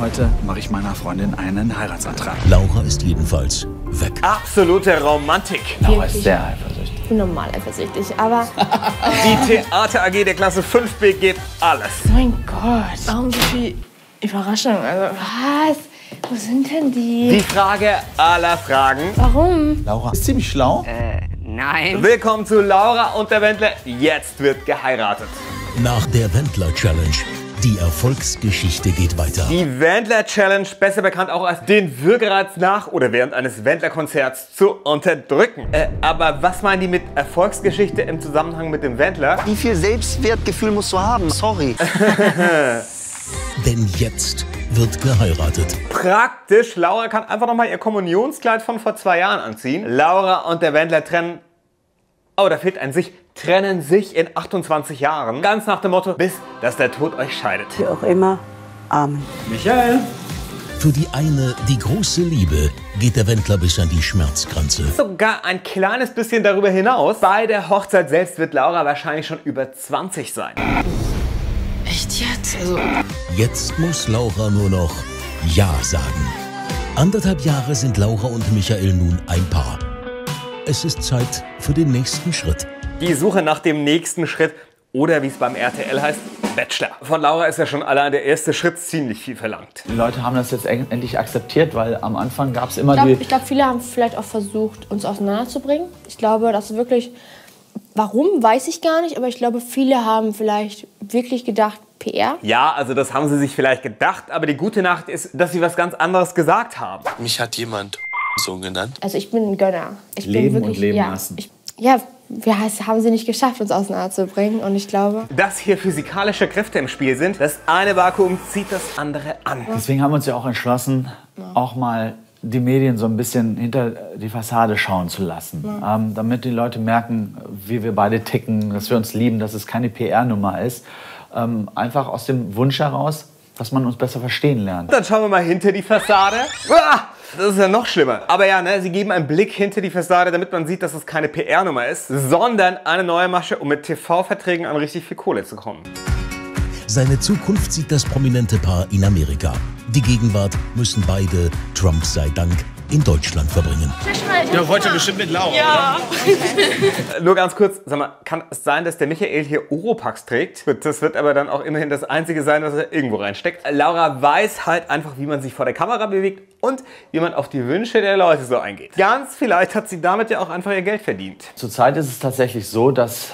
Heute mache ich meiner Freundin einen Heiratsantrag. Laura ist jedenfalls weg. Absolute Romantik. Laura ist sehr eifersüchtig. Ich bin normal eifersüchtig, aber... Die Theater AG der Klasse 5b geht alles. Mein Gott, warum so viel Überraschung? Also, was? Wo sind denn die? Die Frage aller Fragen. Warum? Laura ist ziemlich schlau. Nein. Willkommen zu Laura und der Wendler. Jetzt wird geheiratet. Nach der Wendler-Challenge. Die Erfolgsgeschichte geht weiter. Die Wendler-Challenge, besser bekannt auch als den Würgereiz nach oder während eines Wendler-Konzerts zu unterdrücken. Aber was meinen die mit Erfolgsgeschichte im Zusammenhang mit dem Wendler? Wie viel Selbstwertgefühl musst du haben? Sorry. Denn jetzt wird geheiratet. Praktisch. Laura kann einfach nochmal ihr Kommunionskleid von vor 2 Jahren anziehen. Laura und der Wendler trennen. Oh, da fehlt ein sich. Trennen sich in 28 Jahren. Ganz nach dem Motto, bis dass der Tod euch scheidet. Wie auch immer. Amen. Michael. Für die eine, die große Liebe, geht der Wendler bis an die Schmerzgrenze. Sogar ein kleines bisschen darüber hinaus. Bei der Hochzeit selbst wird Laura wahrscheinlich schon über 20 sein. Echt jetzt? Also... Jetzt muss Laura nur noch Ja sagen. 1,5 Jahre sind Laura und Michael nun ein Paar. Es ist Zeit für den nächsten Schritt. Die Suche nach dem nächsten Schritt oder wie es beim RTL heißt, Bachelor. Von Laura ist ja schon allein der erste Schritt ziemlich viel verlangt. Die Leute haben das jetzt endlich akzeptiert, weil am Anfang gab es immer Ich glaube, viele haben vielleicht auch versucht, uns auseinanderzubringen. Ich glaube, dass wirklich... Warum, weiß ich gar nicht, aber ich glaube, viele haben vielleicht wirklich gedacht, PR. Ja, also das haben sie sich vielleicht gedacht, aber die gute Nacht ist, dass sie was ganz anderes gesagt haben. Mich hat jemand so genannt. Also ich bin ein Gönner. Ich Leben bin wirklich, und Leben ja, lassen. Wir haben sie nicht geschafft, uns auseinanderzubringen und ich glaube... Dass hier physikalische Kräfte im Spiel sind, das eine Vakuum zieht das andere an. Ja. Deswegen haben wir uns ja auch entschlossen, auch mal die Medien so ein bisschen hinter die Fassade schauen zu lassen. Ja. Damit die Leute merken, wie wir beide ticken, dass wir uns lieben, dass es keine PR-Nummer ist. Einfach aus dem Wunsch heraus, dass man uns besser verstehen lernt. Dann schauen wir mal hinter die Fassade. Ah! Das ist ja noch schlimmer. Aber ja, ne, sie geben einen Blick hinter die Fassade, damit man sieht, dass es keine PR-Nummer ist, sondern eine neue Masche, um mit TV-Verträgen an richtig viel Kohle zu kommen. Seine Zukunft sieht das prominente Paar in Amerika. Die Gegenwart müssen beide, Trump sei Dank, in Deutschland verbringen. Ja, heute bestimmt mit Laura, ja. Oder? Nur ganz kurz, sag mal, kann es sein, dass der Michael hier Europax trägt? Das wird aber dann auch immerhin das Einzige sein, was er irgendwo reinsteckt. Laura weiß halt einfach, wie man sich vor der Kamera bewegt und wie man auf die Wünsche der Leute so eingeht. Ganz vielleicht hat sie damit ja auch einfach ihr Geld verdient. Zurzeit ist es tatsächlich so, dass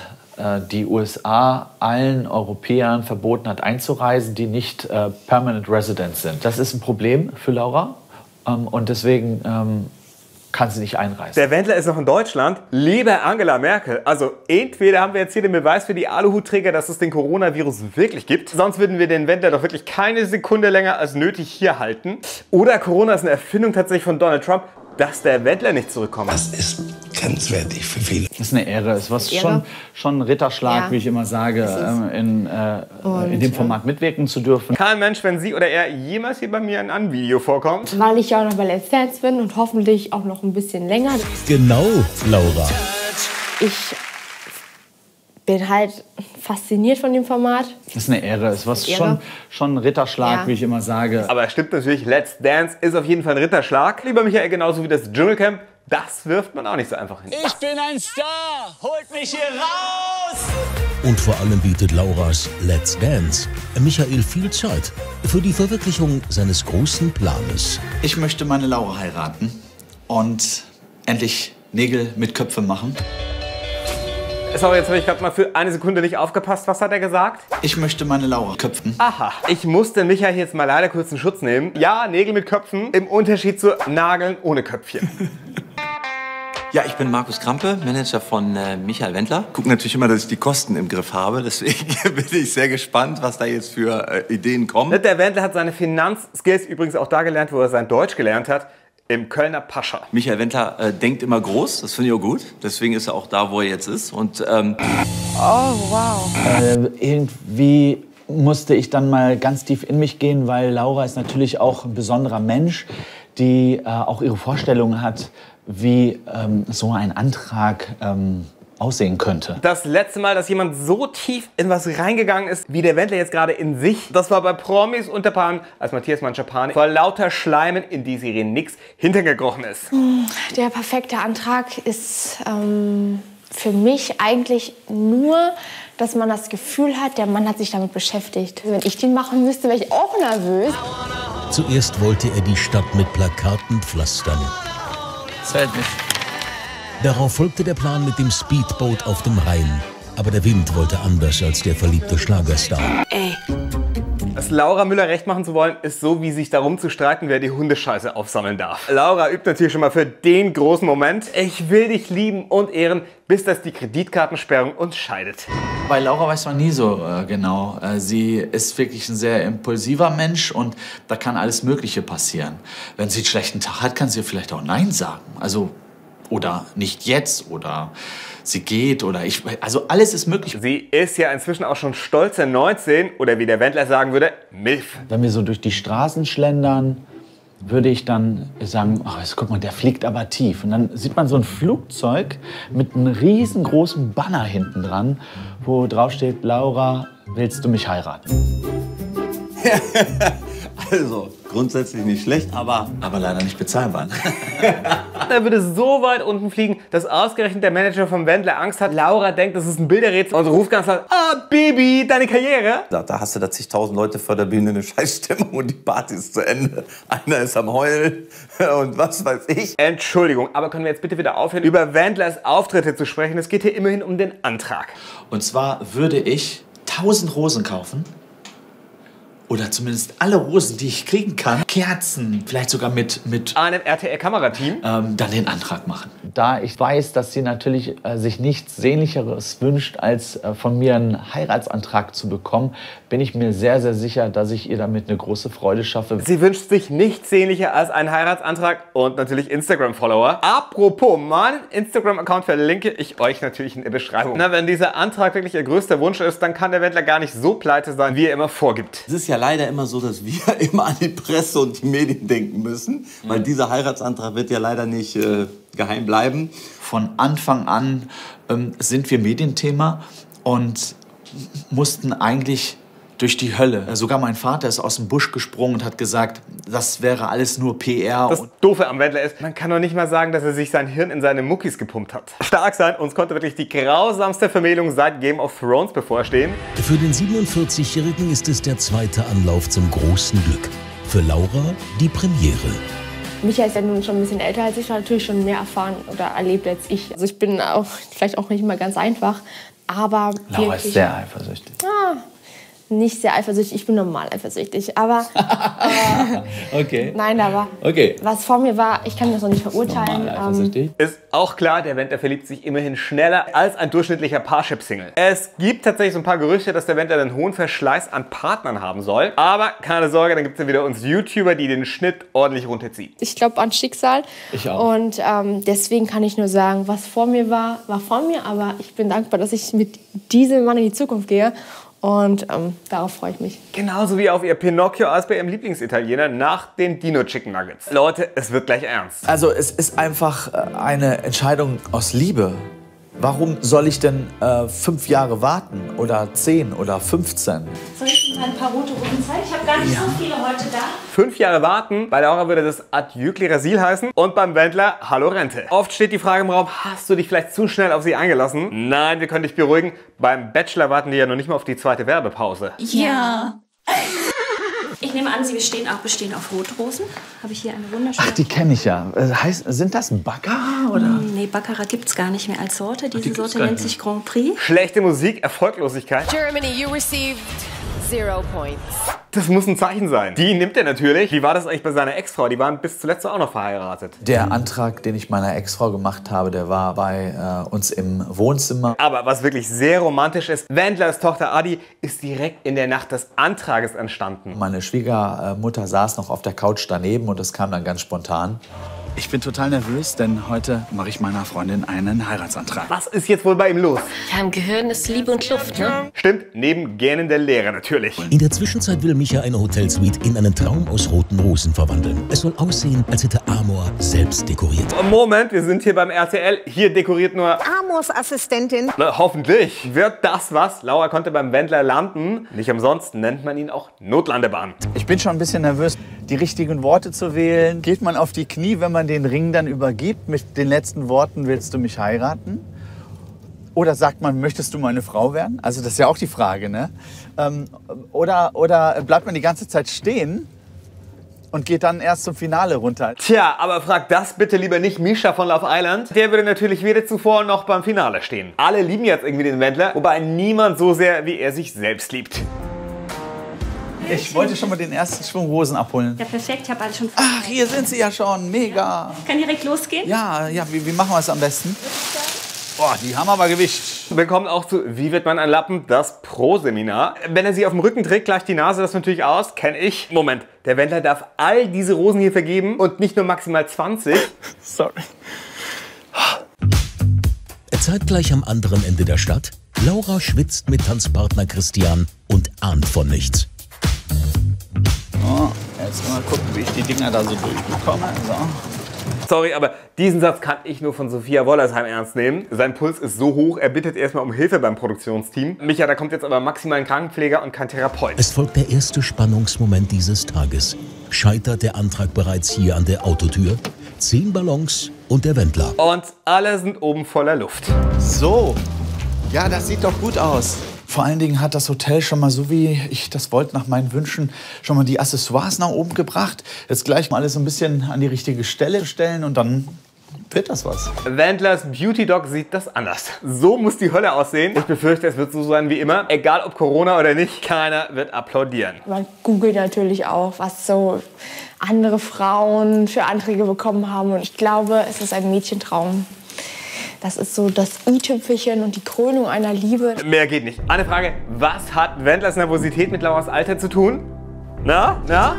die USA allen Europäern verboten hat, einzureisen, die nicht Permanent Residents sind. Das ist ein Problem für Laura. Und deswegen kann sie nicht einreisen. Der Wendler ist noch in Deutschland. Liebe Angela Merkel, also entweder haben wir jetzt hier den Beweis für die Aluhutträger, dass es den Coronavirus wirklich gibt, sonst würden wir den Wendler doch wirklich keine Sekunde länger als nötig hier halten. Oder Corona ist eine Erfindung tatsächlich von Donald Trump, dass der Wendler nicht zurückkommt. Das ist grenzwertig für viele. Das ist eine Ehre. Das war schon ein Ritterschlag, ja, wie ich immer sage, in dem Format mitwirken zu dürfen. Kein Mensch, wenn sie oder er jemals hier bei mir in einem Video vorkommt. Weil ich ja auch noch bei Let's Dance bin und hoffentlich auch noch ein bisschen länger. Genau, Laura. Ich bin halt fasziniert von dem Format. Das ist eine Ehre. Es war schon ein Ritterschlag, ja, wie ich immer sage. Aber stimmt natürlich, Let's Dance ist auf jeden Fall ein Ritterschlag. Lieber Michael, genauso wie das Dschungelcamp, das wirft man auch nicht so einfach hin. Ich bin ein Star! Holt mich hier raus! Und vor allem bietet Lauras Let's Dance Michael viel Zeit für die Verwirklichung seines großen Planes. Ich möchte meine Laura heiraten und endlich Nägel mit Köpfen machen. Sorry, jetzt habe ich gerade mal für eine Sekunde nicht aufgepasst. Was hat er gesagt? Ich möchte meine Laura köpfen. Aha. Ich muss den Michael jetzt mal leider kurz in Schutz nehmen. Ja, Nägel mit Köpfen im Unterschied zu Nageln ohne Köpfchen. Ja, ich bin Markus Krampe, Manager von Michael Wendler. Ich gucke natürlich immer, dass ich die Kosten im Griff habe. Deswegen bin ich sehr gespannt, was da jetzt für Ideen kommen. Der Wendler hat seine Finanzskills übrigens auch da gelernt, wo er sein Deutsch gelernt hat. Im Kölner Pascha. Michael Wendler denkt immer groß, das finde ich auch gut. Deswegen ist er auch da, wo er jetzt ist. Und, oh, wow. Irgendwie musste ich dann mal ganz tief in mich gehen, weil Laura ist natürlich auch ein besonderer Mensch, die auch ihre Vorstellungen hat, wie so ein Antrag aussehen könnte. Das letzte Mal, dass jemand so tief in was reingegangen ist, wie der Wendler jetzt gerade in sich, das war bei Promis unter Palmen, als Matthias Mancha Pani vor lauter Schleimen, in die Sirenix hintergekrochen ist. Der perfekte Antrag ist für mich eigentlich nur, dass man das Gefühl hat, der Mann hat sich damit beschäftigt. Wenn ich den machen müsste, wäre ich auch nervös. Zuerst wollte er die Stadt mit Plakaten pflastern. Das fällt nicht. Darauf folgte der Plan mit dem Speedboot auf dem Rhein. Aber der Wind wollte anders als der verliebte Schlagerstar. Ey. Es Laura Müller recht machen zu wollen, ist so, wie sich darum zu streiten, wer die Hundescheiße aufsammeln darf. Laura übt natürlich schon mal für den großen Moment. Ich will dich lieben und ehren, bis das die Kreditkartensperrung uns scheidet. Bei Laura weiß man nie so genau. Sie ist wirklich ein sehr impulsiver Mensch und da kann alles Mögliche passieren. Wenn sie einen schlechten Tag hat, kann sie vielleicht auch Nein sagen. Also oder nicht jetzt oder sie geht oder ich, also alles ist möglich. Sie ist ja inzwischen auch schon stolze 19 oder wie der Wendler sagen würde, Milf. Wenn wir so durch die Straßen schlendern, würde ich dann sagen, oh, jetzt guck mal, der fliegt aber tief. Und dann sieht man so ein Flugzeug mit einem riesengroßen Banner hinten dran, wo drauf steht, Laura, willst du mich heiraten? Also, grundsätzlich nicht schlecht, aber leider nicht bezahlbar. Er würde so weit unten fliegen, dass ausgerechnet der Manager vom Wendler Angst hat. Laura denkt, das ist ein Bilderrätsel und ruft ganz laut, ah, Baby, deine Karriere. Da hast du da zigtausend Leute vor der Bühne, eine Scheißstimmung und die Party ist zu Ende. Einer ist am Heulen und was weiß ich. Entschuldigung, aber können wir jetzt bitte wieder aufhören, über Wendlers Auftritte zu sprechen? Es geht hier immerhin um den Antrag. Und zwar würde ich 1000 Rosen kaufen. Oder zumindest alle Rosen, die ich kriegen kann. Kerzen, vielleicht sogar mit einem RTL-Kamerateam. Dann den Antrag machen. Da ich weiß, dass sie natürlich sich nichts Sehnlicheres wünscht, als von mir einen Heiratsantrag zu bekommen, bin ich mir sehr, sehr sicher, dass ich ihr damit eine große Freude schaffe. Sie wünscht sich nichts Sehnlicher als einen Heiratsantrag und natürlich Instagram-Follower. Apropos, meinen Instagram-Account verlinke ich euch natürlich in der Beschreibung. Na, wenn dieser Antrag wirklich ihr größter Wunsch ist, dann kann der Wendler gar nicht so pleite sein, wie er immer vorgibt. Es ist ja leider immer so, dass wir immer an die Presse und die Medien denken müssen, weil dieser Heiratsantrag wird ja leider nicht geheim bleiben. Von Anfang an sind wir Medienthema und mussten eigentlich durch die Hölle. Sogar mein Vater ist aus dem Busch gesprungen und hat gesagt, das wäre alles nur PR. Das Doofe am Wendler ist, man kann doch nicht mal sagen, dass er sich sein Hirn in seine Muckis gepumpt hat. Stark sein, uns konnte wirklich die grausamste Vermählung seit Game of Thrones bevorstehen. Für den 47-Jährigen ist es der zweite Anlauf zum großen Glück. Für Laura die Premiere. Michael ist ja nun schon ein bisschen älter als ich, hat natürlich schon mehr erfahren oder erlebt als ich. Also ich bin auch vielleicht auch nicht mal ganz einfach, aber Laura ist sehr eifersüchtig. Ah. Nicht sehr eifersüchtig, ich bin normal eifersüchtig, aber okay. Nein, aber okay. Was vor mir war, ich kann das noch nicht verurteilen. Ist auch klar, der Wendler verliebt sich immerhin schneller als ein durchschnittlicher Parship-Single. Es gibt tatsächlich so ein paar Gerüchte, dass der Wendler einen hohen Verschleiß an Partnern haben soll, aber keine Sorge, dann gibt es ja wieder uns YouTuber, die den Schnitt ordentlich runterziehen. Ich glaube an Schicksal. Ich auch. Und deswegen kann ich nur sagen, was vor mir war, war vor mir, aber ich bin dankbar, dass ich mit diesem Mann in die Zukunft gehe. Und darauf freue ich mich. Genauso wie auf ihr Pinocchio als bei ihrem Lieblingsitaliener nach den Dino Chicken Nuggets. Leute, es wird gleich ernst. Also es ist einfach eine Entscheidung aus Liebe. Warum soll ich denn 5 Jahre warten oder 10 oder 15? Soll ich Ihnen ein paar rote Rosen zeigen? Ich habe gar nicht so viele heute da. 5 Jahre warten, bei Laura würde das Adieu Klerasil heißen und beim Wendler Hallo Rente. Oft steht die Frage im Raum, hast du dich vielleicht zu schnell auf sie eingelassen? Nein, wir können dich beruhigen, beim Bachelor warten die ja noch nicht mal auf die zweite Werbepause. Ja. Ich nehme an, Sie bestehen auf Rotrosen. Habe ich hier eine wunderschöne... Ach, die kenne ich ja. Sind das Baccarat oder? Nee, Baccarat gibt es gar nicht mehr als Sorte. Diese Sorte nennt sich Grand Prix. Schlechte Musik, Erfolglosigkeit. Germany, you received 0 points. Das muss ein Zeichen sein. Die nimmt er natürlich. Wie war das eigentlich bei seiner Ex-Frau? Die waren bis zuletzt auch noch verheiratet. Der Antrag, den ich meiner Ex-Frau gemacht habe, der war bei uns im Wohnzimmer. Aber was wirklich sehr romantisch ist, Wendlers Tochter Adi ist direkt in der Nacht des Antrages entstanden. Meine Schwiegermutter saß noch auf der Couch daneben und das kam dann ganz spontan. Ich bin total nervös, denn heute mache ich meiner Freundin einen Heiratsantrag. Was ist jetzt wohl bei ihm los? Ja, im Gehirn ist Liebe und Luft, ne? Stimmt, neben Gähnen der Lehrer natürlich. In der Zwischenzeit will Micha eine Hotelsuite in einen Traum aus roten Rosen verwandeln. Es soll aussehen, als hätte Amor selbst dekoriert. Moment, wir sind hier beim RTL. Hier dekoriert nur Amors Assistentin. Na, hoffentlich wird das was. Laura konnte beim Wendler landen. Nicht umsonst nennt man ihn auch Notlandebahn. Ich bin schon ein bisschen nervös, die richtigen Worte zu wählen. Geht man auf die Knie, wenn man den Ring dann übergibt mit den letzten Worten, willst du mich heiraten? Oder sagt man, möchtest du meine Frau werden? Also das ist ja auch die Frage, ne? Oder bleibt man die ganze Zeit stehen und geht dann erst zum Finale runter. Tja, aber frag das bitte lieber nicht Misha von Love Island. Der würde natürlich weder zuvor noch beim Finale stehen. Alle lieben jetzt irgendwie den Wendler, wobei niemand so sehr, wie er sich selbst liebt. Ich wollte schon mal den ersten Schwung Rosen abholen. Ja, perfekt, ich habe alle schon vorbereitet. Ach, hier sind sie ja schon, mega. Ja. Kann direkt losgehen? Ja, ja, wie machen wir es am besten? Boah, die haben aber Gewicht. Willkommen auch zu Wie wird man ein Lappen? Das Pro-Seminar. Wenn er sie auf dem Rücken trägt, gleicht die Nase das natürlich aus. Kenne ich. Moment, der Wendler darf all diese Rosen hier vergeben und nicht nur maximal 20. Sorry. Zeitgleich am anderen Ende der Stadt. Laura schwitzt mit Tanzpartner Christian und ahnt von nichts. Oh, jetzt mal gucken, wie ich die Dinger da so durchbekomme. So. Sorry, aber diesen Satz kann ich nur von Sophia Wollersheim ernst nehmen. Sein Puls ist so hoch, er bittet erstmal um Hilfe beim Produktionsteam. Micha, da kommt jetzt aber maximal ein Krankenpfleger und kein Therapeut. Es folgt der erste Spannungsmoment dieses Tages. Scheitert der Antrag bereits hier an der Autotür? 10 Ballons und der Wendler. Und alle sind oben voller Luft. So, ja, das sieht doch gut aus. Vor allen Dingen hat das Hotel schon mal, so wie ich das wollte, nach meinen Wünschen, schon mal die Accessoires nach oben gebracht. Jetzt gleich mal alles so ein bisschen an die richtige Stelle stellen und dann wird das was. Wendlers Beauty Dog sieht das anders. So muss die Hölle aussehen. Ich befürchte, es wird so sein wie immer. Egal ob Corona oder nicht, keiner wird applaudieren. Man googelt natürlich auch, was so andere Frauen für Anträge bekommen haben. Und ich glaube, es ist ein Mädchentraum. Das ist so das i-Tüpfelchen und die Krönung einer Liebe. Mehr geht nicht. Eine Frage, was hat Wendlers Nervosität mit Lauras Alter zu tun? Na? Na?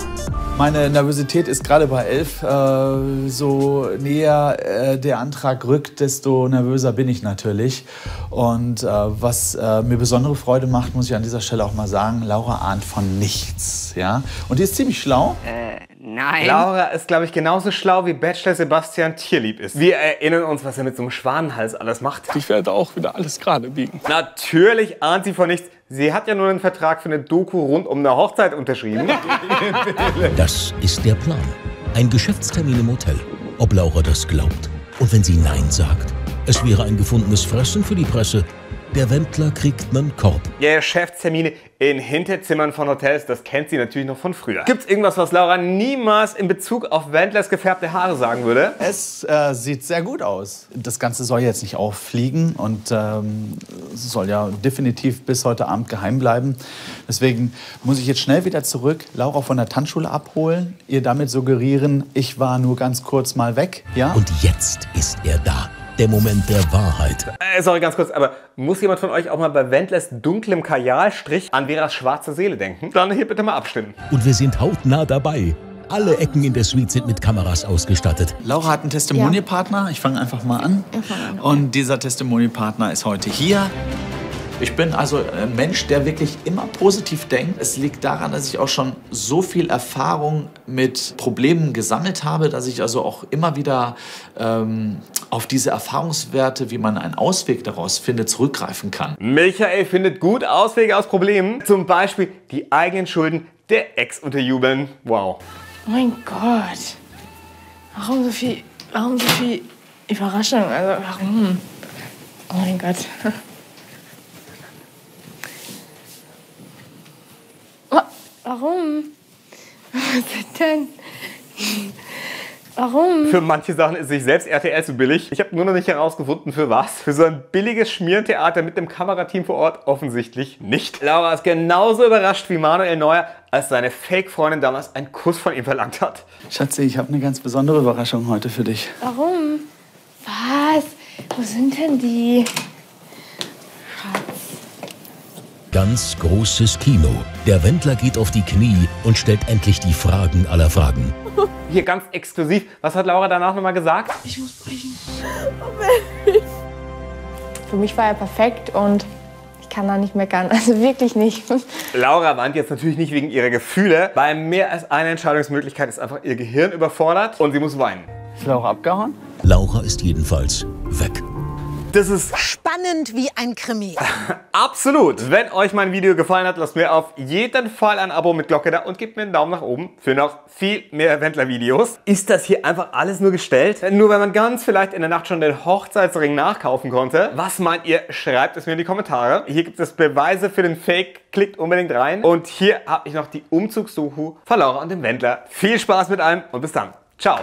Meine Nervosität ist gerade bei 11. So näher der Antrag rückt, desto nervöser bin ich natürlich. Und was mir besondere Freude macht, muss ich an dieser Stelle auch mal sagen, Laura ahnt von nichts. Ja? Und die ist ziemlich schlau. Nein. Laura ist, glaube ich, genauso schlau wie Bachelor Sebastian Thierlieb ist. Wir erinnern uns, was er mit so einem Schwanenhals alles macht. Ich werde auch wieder alles gerade biegen. Natürlich ahnt sie von nichts. Sie hat ja nur einen Vertrag für eine Doku rund um eine Hochzeit unterschrieben. Das ist der Plan. Ein Geschäftstermin im Hotel. Ob Laura das glaubt und wenn sie Nein sagt. Es wäre ein gefundenes Fressen für die Presse. Der Wendler kriegt einen Korb. Ja, Geschäftstermine in Hinterzimmern von Hotels, das kennt sie natürlich noch von früher. Gibt's irgendwas, was Laura niemals in Bezug auf Wendlers gefärbte Haare sagen würde? Es sieht sehr gut aus. Das Ganze soll jetzt nicht auffliegen und soll ja definitiv bis heute Abend geheim bleiben. Deswegen muss ich jetzt schnell wieder zurück, Laura von der Tanzschule abholen, ihr damit suggerieren, ich war nur ganz kurz mal weg. Ja? Und jetzt ist er da. Der Moment der Wahrheit. Sorry, ganz kurz, aber muss jemand von euch auch mal bei Wendlers dunklem Kajalstrich an Veras schwarze Seele denken? Dann hier bitte mal abstimmen. Und wir sind hautnah dabei. Alle Ecken in der Suite sind mit Kameras ausgestattet. Laura hat einen Testimonialpartner. Ja. Ich fange einfach mal an. Und dieser Testimonialpartner ist heute hier. Ich bin also ein Mensch, der wirklich immer positiv denkt. Es liegt daran, dass ich auch schon so viel Erfahrung mit Problemen gesammelt habe, dass ich also auch immer wieder auf diese Erfahrungswerte, wie man einen Ausweg daraus findet, zurückgreifen kann. Michael findet gut Auswege aus Problemen. Zum Beispiel die eigenen Schulden der Ex unterjubeln. Wow. Oh mein Gott. Warum so viel Überraschung? Also warum? Oh mein Gott. Warum? Was denn? Warum? Für manche Sachen ist sich selbst RTL zu billig. Ich habe nur noch nicht herausgefunden, für was. Für so ein billiges Schmierentheater mit dem Kamerateam vor Ort offensichtlich nicht. Laura ist genauso überrascht wie Manuel Neuer, als seine Fake-Freundin damals einen Kuss von ihm verlangt hat. Schatzi, ich habe eine ganz besondere Überraschung heute für dich. Warum? Was? Wo sind denn die? ganz großes Kino. Der Wendler geht auf die Knie und stellt endlich die Fragen aller Fragen. Hier ganz exklusiv. Was hat Laura danach nochmal gesagt? Ich muss brechen. Für mich war er perfekt und ich kann da nicht meckern. Also wirklich nicht. Laura warnt jetzt natürlich nicht wegen ihrer Gefühle. Bei mehr als einer Entscheidungsmöglichkeit ist einfach ihr Gehirn überfordert und sie muss weinen. Ist Laura abgehauen? Laura ist jedenfalls weg. Das ist spannend wie ein Krimi. Absolut. Wenn euch mein Video gefallen hat, lasst mir auf jeden Fall ein Abo mit Glocke da und gebt mir einen Daumen nach oben für noch viel mehr Wendler-Videos. Ist das hier einfach alles nur gestellt? Nur weil man ganz vielleicht in der Nacht schon den Hochzeitsring nachkaufen konnte. Was meint ihr? Schreibt es mir in die Kommentare. Hier gibt es Beweise für den Fake. Klickt unbedingt rein. Und hier habe ich noch die Umzugsdoku von Laura und dem Wendler. Viel Spaß mit allem und bis dann. Ciao.